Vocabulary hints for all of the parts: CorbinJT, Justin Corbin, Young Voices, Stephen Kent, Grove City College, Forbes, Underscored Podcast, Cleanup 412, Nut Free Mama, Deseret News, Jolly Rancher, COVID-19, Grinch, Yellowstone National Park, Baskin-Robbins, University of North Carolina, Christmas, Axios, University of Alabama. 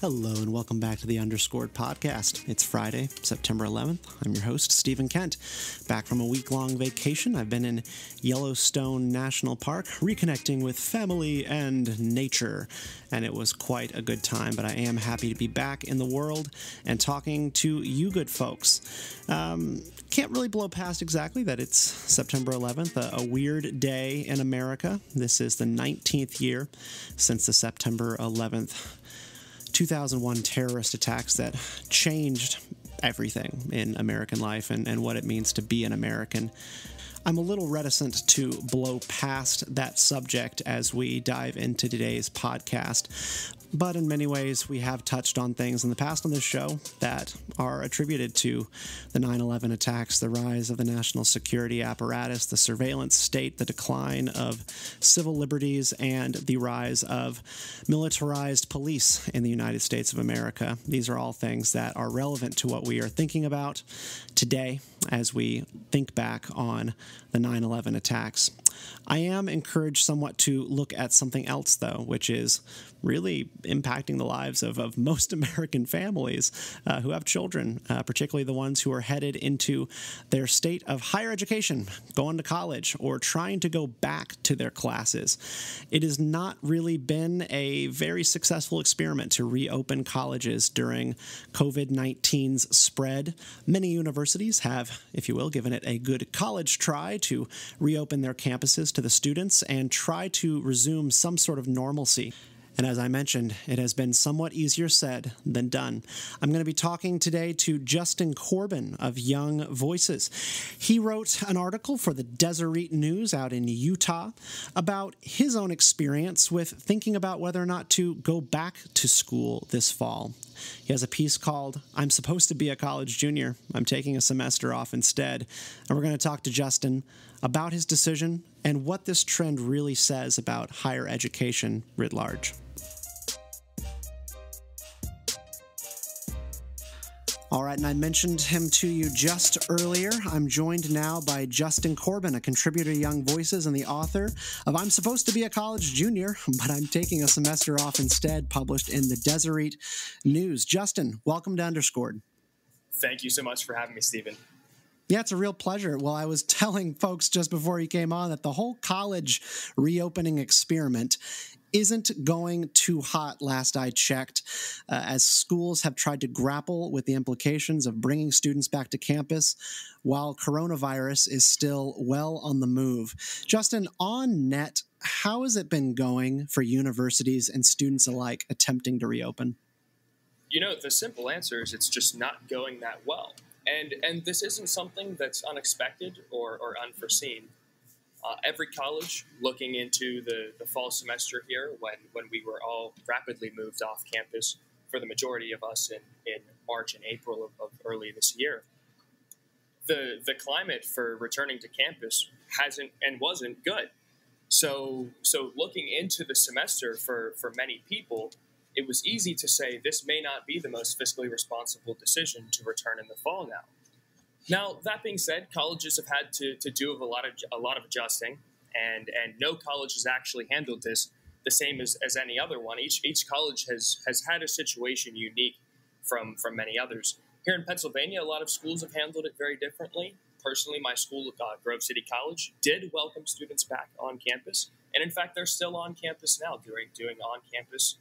Hello and welcome back to the Underscored Podcast. It's Friday, September 11th. I'm your host, Stephen Kent. Back from a week-long vacation, I've been in Yellowstone National Park, reconnecting with family and nature. And it was quite a good time, but I am happy to be back in the world and talking to you good folks. Can't really blow past exactly that it's September 11th, a weird day in America. This is the 19th year since the September 11th 2001 terrorist attacks that changed everything in American life and what it means to be an American. I'm a little reticent to blow past that subject as we dive into today's podcast, but in many ways we have touched on things in the past on this show that are attributed to the 9/11 attacks, the rise of the national security apparatus, the surveillance state, the decline of civil liberties, and the rise of militarized police in the United States of America. These are all things that are relevant to what we are thinking about today as we think back on the 9/11 attacks. I am encouraged somewhat to look at something else, though, which is really impacting the lives of most American families who have children, particularly the ones who are headed into their state of higher education, going to college, or trying to go back to their classes. It has not really been a very successful experiment to reopen colleges during COVID-19's spread. Many universities have, if you will, given it a good college try to reopen their campuses to the students and try to resume some sort of normalcy. And as I mentioned, it has been somewhat easier said than done. I'm going to be talking today to Justin Corbin of Young Voices. He wrote an article for the Deseret News out in Utah about his own experience with thinking about whether or not to go back to school this fall. He has a piece called, "I'm Supposed to Be a College Junior. I'm Taking a Semester Off Instead." And we're going to talk to Justin about his decision and what this trend really says about higher education writ large. All right, and I mentioned him to you just earlier. I'm joined now by Justin Corbin, a contributor to Young Voices and the author of "I'm Supposed to Be a College Junior, but I'm Taking a Semester Off Instead," published in the Deseret News. Justin, welcome to Underscored. Thank you so much for having me, Stephen. Yeah, it's a real pleasure. Well, I was telling folks just before you came on that the whole college reopening experiment isn't going too hot, last I checked, as schools have tried to grapple with the implications of bringing students back to campus while coronavirus is still well on the move. Justin, on net, how has it been going for universities and students alike attempting to reopen? You know, the simple answer is it's just not going that well. And this isn't something that's unexpected or unforeseen. Every college looking into the fall semester here, when we were all rapidly moved off campus for the majority of us in March and April of early this year, the climate for returning to campus hasn't and wasn't good. So looking into the semester for many people, it was easy to say this may not be the most fiscally responsible decision to return in the fall now. Now, that being said, colleges have had to do a lot of adjusting, and no college has actually handled this the same as any other one. Each college has had a situation unique from many others. Here in Pennsylvania, a lot of schools have handled it very differently. Personally, my school, Grove City College, did welcome students back on campus, and in fact, they're still on campus now doing on-campus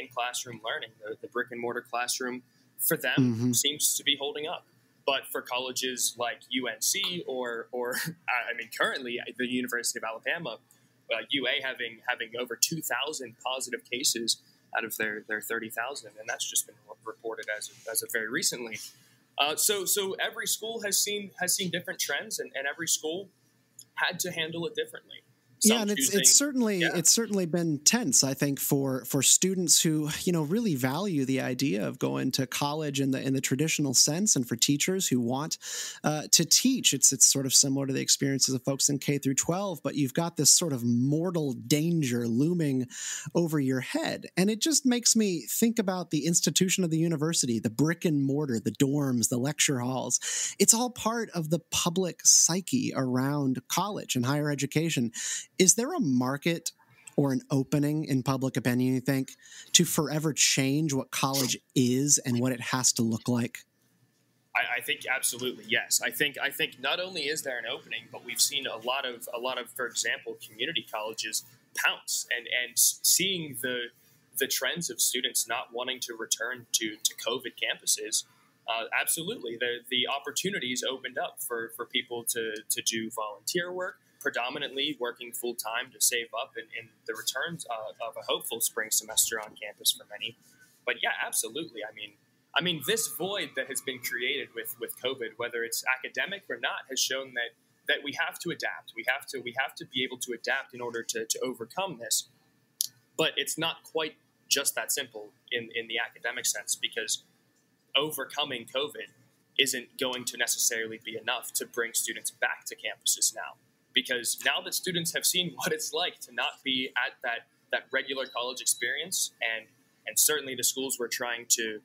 in-classroom learning. The brick-and-mortar classroom, for them, seems to be holding up. But for colleges like UNC or I mean, currently, the University of Alabama, UA having over 2,000 positive cases out of their 30,000, and that's just been reported as of very recently. So every school has seen different trends, and every school had to handle it differently. Yeah, and it's certainly been tense, I think, for students who, you know, really value the idea of going to college in the traditional sense, and for teachers who want to teach. It's sort of similar to the experiences of folks in K through 12, but you've got this sort of mortal danger looming over your head, and it just makes me think about the institution of the university, the brick and mortar, the dorms, the lecture halls. It's all part of the public psyche around college and higher education. Is there a market or an opening in public opinion, you think, to forever change what college is and what it has to look like? I think absolutely, yes. I think not only is there an opening, but we've seen a lot of, for example, community colleges pounce and seeing the trends of students not wanting to return to COVID campuses. Absolutely, the opportunities opened up for people to do volunteer work, predominantly working full time to save up in the returns of a hopeful spring semester on campus for many. But yeah, absolutely. I mean, this void that has been created with COVID, whether it's academic or not, has shown that we have to adapt. We have to be able to adapt in order to overcome this. But it's not quite just that simple in the academic sense, because overcoming COVID isn't going to necessarily be enough to bring students back to campuses now. Because now that students have seen what it's like to not be at that regular college experience, and certainly the schools are trying to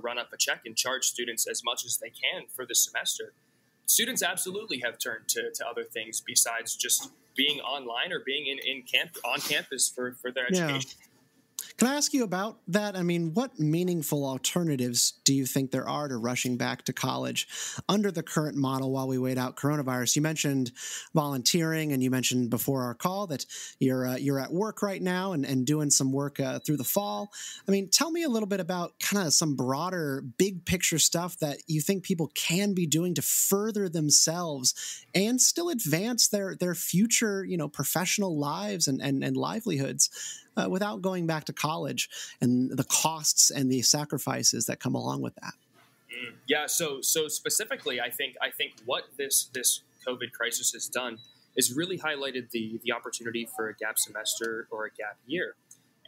run up a check and charge students as much as they can for the semester, students absolutely have turned to other things besides just being online or being on campus for their education. Yeah. Can I ask you about that? I mean, what meaningful alternatives do you think there are to rushing back to college under the current model while we wait out coronavirus? You mentioned volunteering, and you mentioned before our call that you're at work right now and doing some work through the fall. I mean, tell me a little bit about kind of some broader, big picture stuff that you think people can be doing to further themselves and still advance their future, professional lives and livelihoods. Without going back to college and the costs and the sacrifices that come along with that. Yeah. So specifically, I think what this COVID crisis has done is really highlighted the opportunity for a gap semester or a gap year.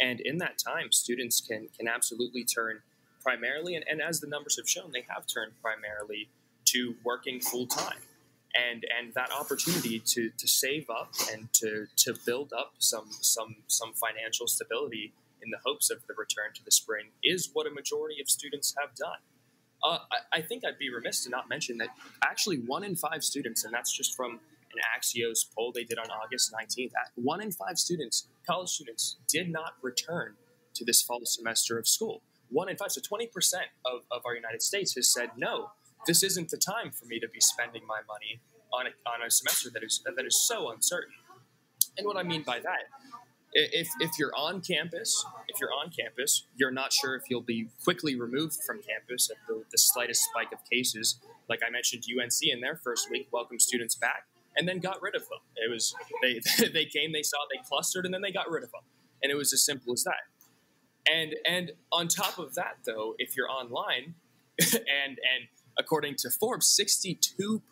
And in that time, students can absolutely turn primarily, and as the numbers have shown, they have turned primarily to working full time. And that opportunity to save up and to build up some financial stability in the hopes of the return to the spring is what a majority of students have done. I think I'd be remiss to not mention that actually 1 in 5 students, and that's just from an Axios poll they did on August 19th, 1 in 5 students, college students, did not return to this fall semester of school. 1 in 5, so 20% of our United States has said no. This isn't the time for me to be spending my money on a semester that is so uncertain. And what I mean by that, if you're on campus, you're not sure if you'll be quickly removed from campus at the slightest spike of cases. Like I mentioned, UNC in their first week welcomed students back and then got rid of them. It was they came, they saw, they clustered, and then they got rid of them, and it was as simple as that. And on top of that, though, if you're online, and according to Forbes, 62%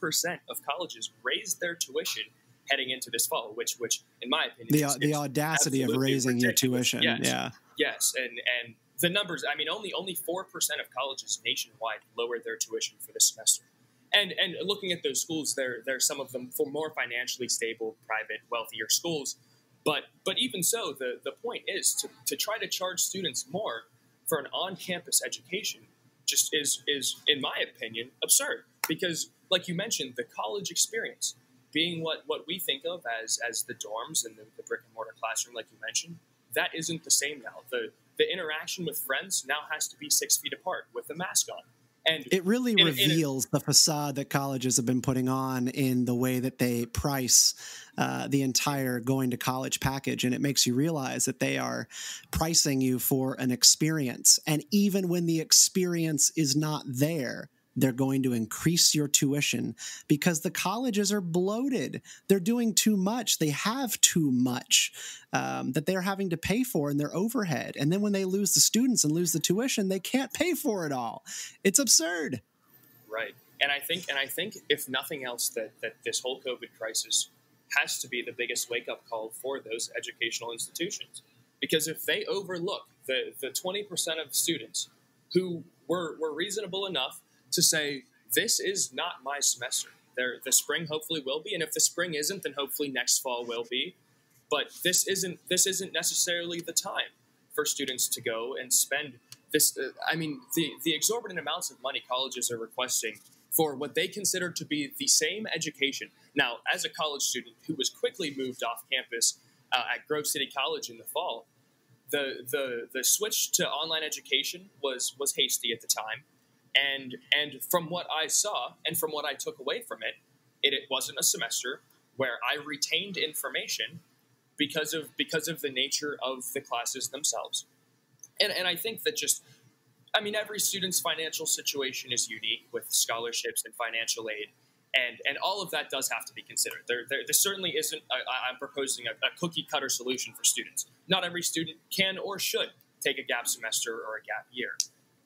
of colleges raised their tuition heading into this fall, which in my opinion, the audacity of raising your tuition. Yes. Yeah. Yes. And the numbers, I mean, only 4% of colleges nationwide lowered their tuition for this semester. And looking at those schools, they're some of them for more financially stable, private, wealthier schools. But even so, the point is to try to charge students more for an on-campus education just is, in my opinion, absurd. Because, like you mentioned, the college experience being what we think of as the dorms and the brick-and-mortar classroom, like you mentioned, that isn't the same now. The interaction with friends now has to be 6 feet apart with a mask on. And it really reveals the facade that colleges have been putting on in the way that they price the entire going to college package. And it makes you realize that they are pricing you for an experience. And even when the experience is not there, they're going to increase your tuition because the colleges are bloated. They're doing too much. They have too much that they're having to pay for in their overhead. And then when they lose the students and lose the tuition, they can't pay for it all. It's absurd. Right. And I think if nothing else, that this whole COVID crisis has to be the biggest wake-up call for those educational institutions. Because if they overlook the 20% of students who were reasonable enough to say, this is not my semester. The spring hopefully will be, and if the spring isn't, then hopefully next fall will be. But this isn't necessarily the time for students to go and spend this. I mean, the exorbitant amounts of money colleges are requesting for what they consider to be the same education. Now, as a college student who was quickly moved off campus at Grove City College in the fall, the switch to online education was hasty at the time, and from what I saw and from what I took away from it, it wasn't a semester where I retained information because of the nature of the classes themselves. And I think that just, I mean, every student's financial situation is unique with scholarships and financial aid, and all of that does have to be considered. There certainly isn't, I'm proposing a cookie cutter solution for students. Not every student can or should take a gap semester or a gap year.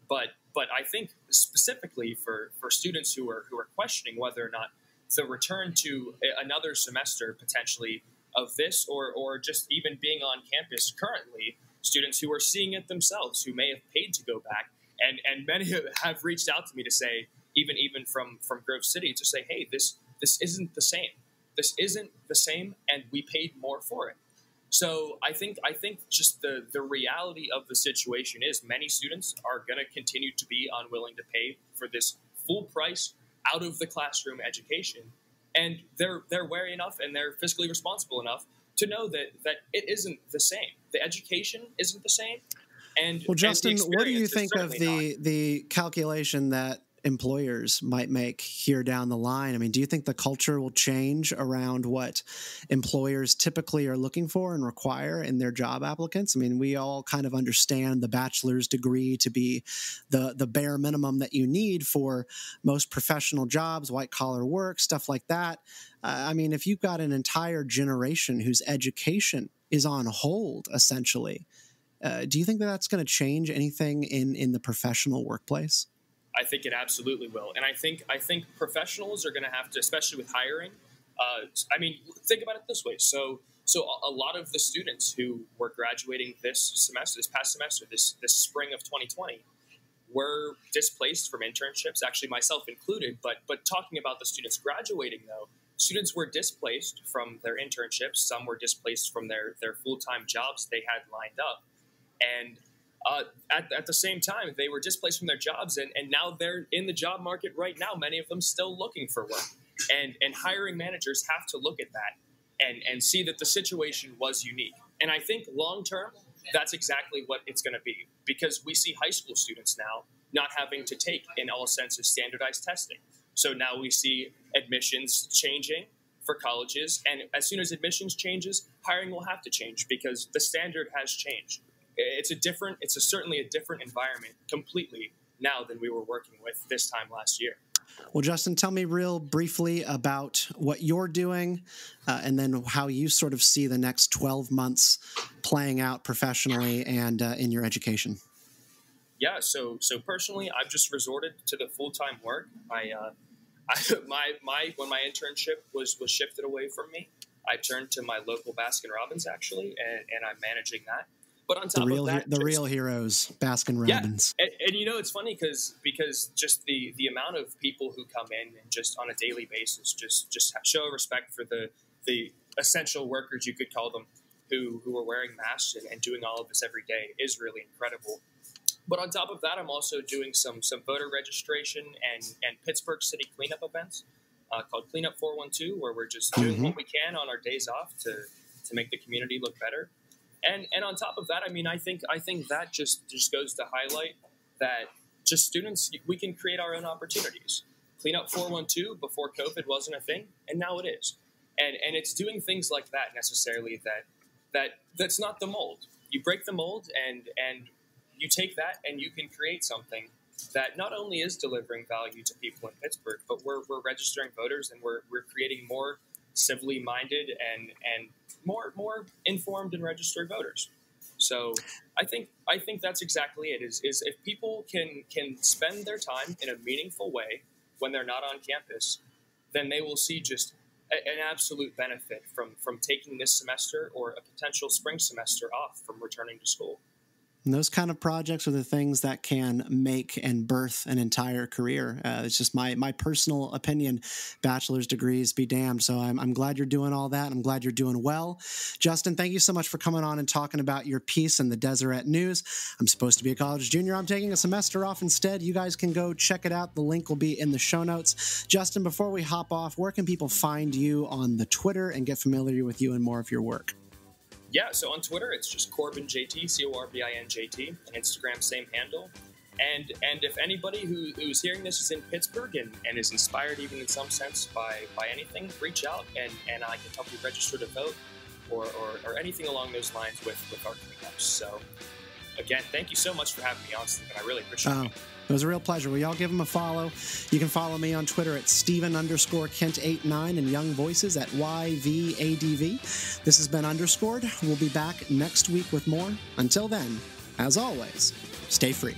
But I think specifically for students who are questioning whether or not the return to another semester potentially of this or just even being on campus currently, students who are seeing it themselves, who may have paid to go back, and many have reached out to me to say, even from Grove City, to say, hey, this isn't the same. This isn't the same, and we paid more for it. So I think just the reality of the situation is many students are going to continue to be unwilling to pay for this full price out of the classroom education, and they're wary enough and they're fiscally responsible enough to know that it isn't the same. The education isn't the same. And well, Justin, and what do you think of the calculation that employers might make here down the line? I mean, do you think the culture will change around what employers typically are looking for and require in their job applicants? I mean, we all kind of understand the bachelor's degree to be the bare minimum that you need for most professional jobs, white-collar work, stuff like that. I mean, if you've got an entire generation whose education is on hold, essentially, do you think that that's going to change anything in the professional workplace? I think it absolutely will, and I think professionals are going to have to, especially with hiring. I mean, think about it this way: so a lot of the students who were graduating this past semester, this spring of 2020, were displaced from internships. Actually, myself included. But talking about the students graduating, though, students were displaced from their internships. Some were displaced from their full-time jobs they had lined up, and at the same time, they were displaced from their jobs, and now they're in the job market right now, many of them still looking for work. And hiring managers have to look at that and see that the situation was unique. And I think long-term, that's exactly what it's going to be, because we see high school students now not having to take, in all senses, standardized testing. So now we see admissions changing for colleges, and as soon as admissions changes, hiring will have to change because the standard has changed. It's certainly a different environment completely now than we were working with this time last year. Well, Justin, tell me real briefly about what you're doing and then how you sort of see the next 12 months playing out professionally and in your education. Yeah, so personally, I've just resorted to the full-time work. When my internship was shifted away from me, I turned to my local Baskin-Robbins, actually, and I'm managing that. But on top of that, the real heroes, Baskin-Robbins. Yeah, and you know, it's funny because just the amount of people who come in and just on a daily basis just show respect for the essential workers, you could call them, who are wearing masks and doing all of this every day is really incredible. But on top of that, I'm also doing some voter registration and Pittsburgh City cleanup events called Cleanup 412, where we're just doing what we can on our days off to make the community look better. And on top of that, I mean, I think that just goes to highlight that just students, we can create our own opportunities. Cleanup 412 before COVID wasn't a thing, and now it is. And it's doing things like that necessarily that's not the mold. You break the mold and you take that and you can create something that not only is delivering value to people in Pittsburgh, but we're registering voters and we're creating more civilly minded and more informed and registered voters. So I think that's exactly it is if people can spend their time in a meaningful way when they're not on campus, then they will see just an absolute benefit from taking this semester or a potential spring semester off from returning to school. And those kind of projects are the things that can make and birth an entire career. It's just my personal opinion. Bachelor's degrees be damned. So I'm glad you're doing all that. I'm glad you're doing well. Justin, thank you so much for coming on and talking about your piece in the Deseret News. I'm supposed to be a college junior. I'm taking a semester off instead. You guys can go check it out. The link will be in the show notes. Justin, before we hop off, where can people find you on the Twitter and get familiar with you and more of your work? Yeah, so on Twitter, it's just CorbinJT, C-O-R-B-I-N-J-T. On Instagram, same handle. And if anybody who's hearing this is in Pittsburgh and is inspired even in some sense by anything, reach out and I can help you register to vote or anything along those lines with our cleanups. So, again, thank you so much for having me on, Stephen. I really appreciate it. It was a real pleasure. Will y'all give him a follow? You can follow me on Twitter at Stephen_Kent89 and Young Voices at YVADV. This has been Underscored. We'll be back next week with more. Until then, as always, stay free.